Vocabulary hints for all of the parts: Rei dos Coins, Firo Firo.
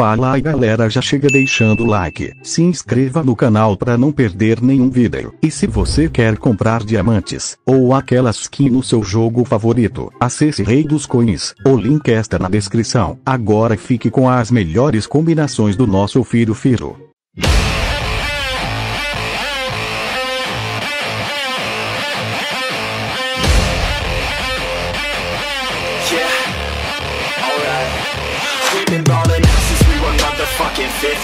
Fala aí galera, já chega deixando o like, se inscreva no canal para não perder nenhum vídeo. E se você quer comprar diamantes, ou aquela skin no seu jogo favorito, acesse Rei dos Coins, o link está na descrição. Agora fique com as melhores combinações do nosso Firo Firo. Fucking 15,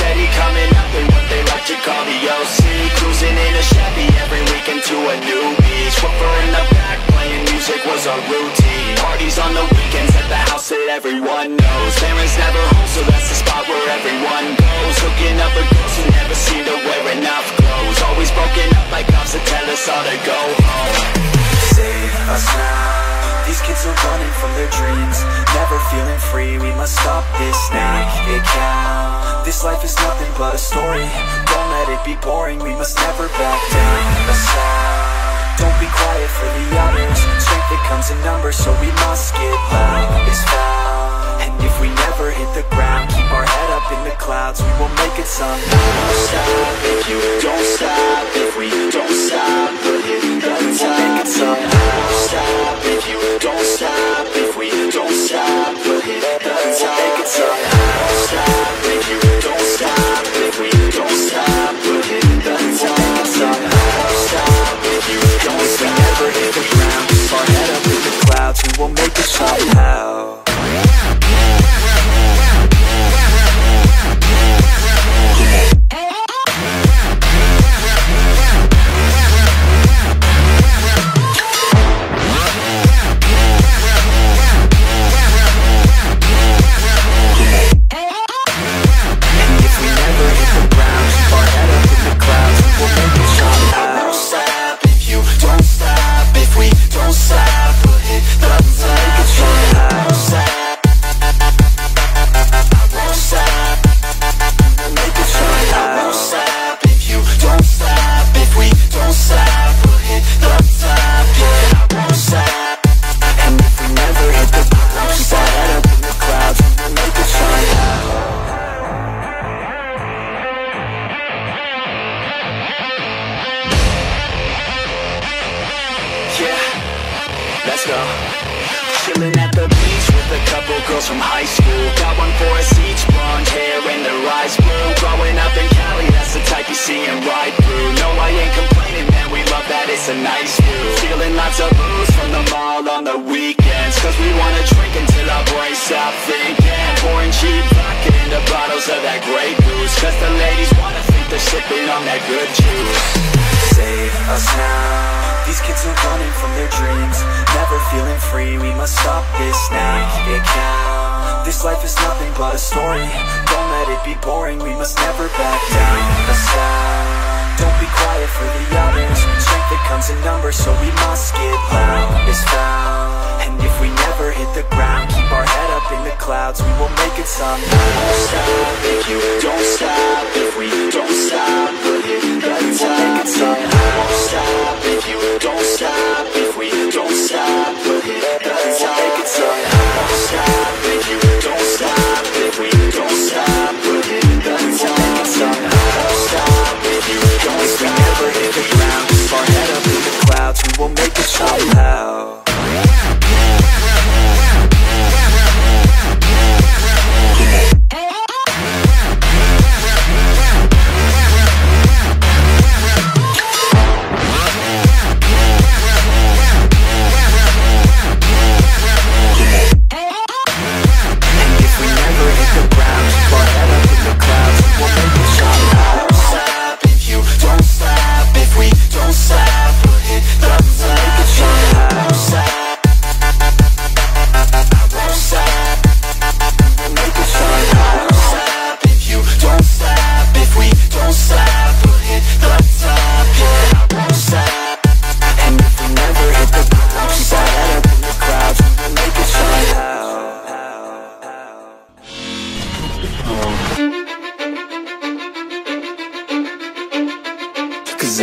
said he coming up in what they like to call the OC. Cruising in a Chevy every weekend to a new beach. Whopper in the back, playing music was our routine. Parties on the weekends at the house that everyone knows. Parents never home, so that's the spot where everyone goes. Hooking up with girls who never seem to wear enough clothes. Always broken up like cops that tell us all to go home. Save us now, these kids are running from their dreams. Never feeling free, we must stop this now. It counts. This life is nothing but a story. Don't let it be boring, we must never back down. Aside, don't be quiet for the others. Strength that comes in numbers, so we must get loud. It's found, and if we never hit the ground, keep our head up in the clouds, we will make it somehow. Don't stop if you don't stop. If we don't stop, we'll hit the top. Make it somehow. Don't stop if you don't stop. If we don't stop. Chilling at the beach with a couple girls from high school. Got one for us each, blonde hair and their eyes blue. Growing up in Cali, that's the type you see and ride through. No, I ain't complaining, man, we love that, it's a nice view. Feeling lots of booze from the mall on the weekends, cause we wanna drink until our brains stop thinking. Pouring cheap vodka into bottles of that Grey Goose, cause the ladies wanna think they're sipping on that good juice. Save us now, these kids are running from their dreams. Never feeling free, we must stop this now. It counts. This life is nothing but a story. Don't let it be boring, we must never back down. Aside, don't be quiet for the others. Strength that comes in numbers, so we must get loud. It's found, and if we never hit the ground, keep our head up in the clouds, we will make it somehow. Don't stop if you don't stop. If we don't stop, we'll hit the top. We will make it somehow. Don't stop if you don't stop. If we don't stop, we'll hit the top. We'll make it somehow. Don't stop if you don't stop. If we don't stop, we'll hit the top. We'll make it somehow. Don't stop if you don't stop. If we never hit the ground, keep our head up in the clouds, we will make it somehow. Cause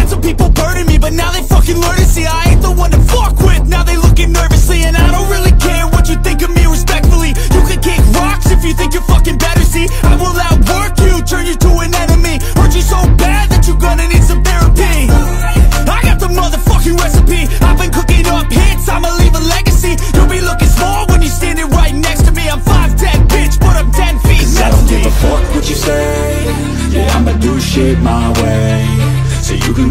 had some people burden me, but now they fucking learn to see I ain't the one to fuck with, now they looking nervously. And I don't really care what you think of me, respectfully. You can kick rocks if you think you're fucking better, see I will outwork you, turn you to an enemy. Hurt you so bad that you're gonna need some therapy. I got the motherfucking recipe, I've been cooking up hits, I'ma leave a legacy. You'll be looking small when you're standing right next to me. I'm 5'10", bitch, but I'm 10 feet next to me. 'Cause I don't give a fuck what you say, yeah, I'ma do shit my way. So you can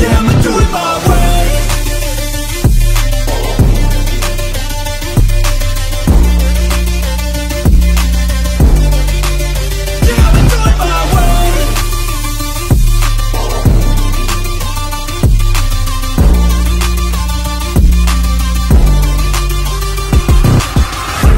Yeah, I'ma do it my way. Yeah, I'ma do it my way.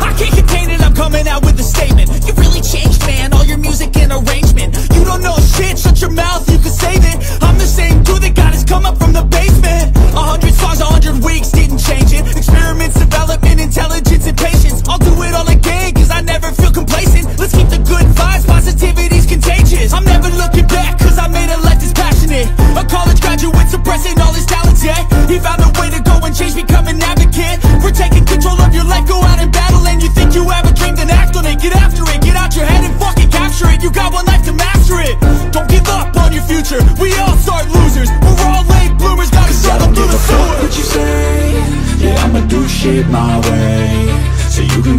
I can't contain it, I'm coming out with a statement. You really changed, man. Music and arrangement, you don't know shit, shut your mouth, you can save it. I'm the same dude that got his come up from the basement. 100 songs, 100 weeks, didn't change it. Experiments, development, intelligence and patience. I'll do it all again, cause I never feel complacent. Let's keep the good vibes, positivity's contagious. I'm never looking back, cause I made a life that's passionate. A college graduate suppressing all his talents, yeah. He found a way to go and change, become an advocate. We're taking control of your life, go out and battle. And you think you have a dream, then act on it. Get after it, get out your head and fucking capture it. You got one life to master it. Don't give up on your future, we all start losers. We're all late bloomers, gotta struggle through the sewer. 'Cause I don't give a fuck what you say, yeah, I'ma do shit my way. So you can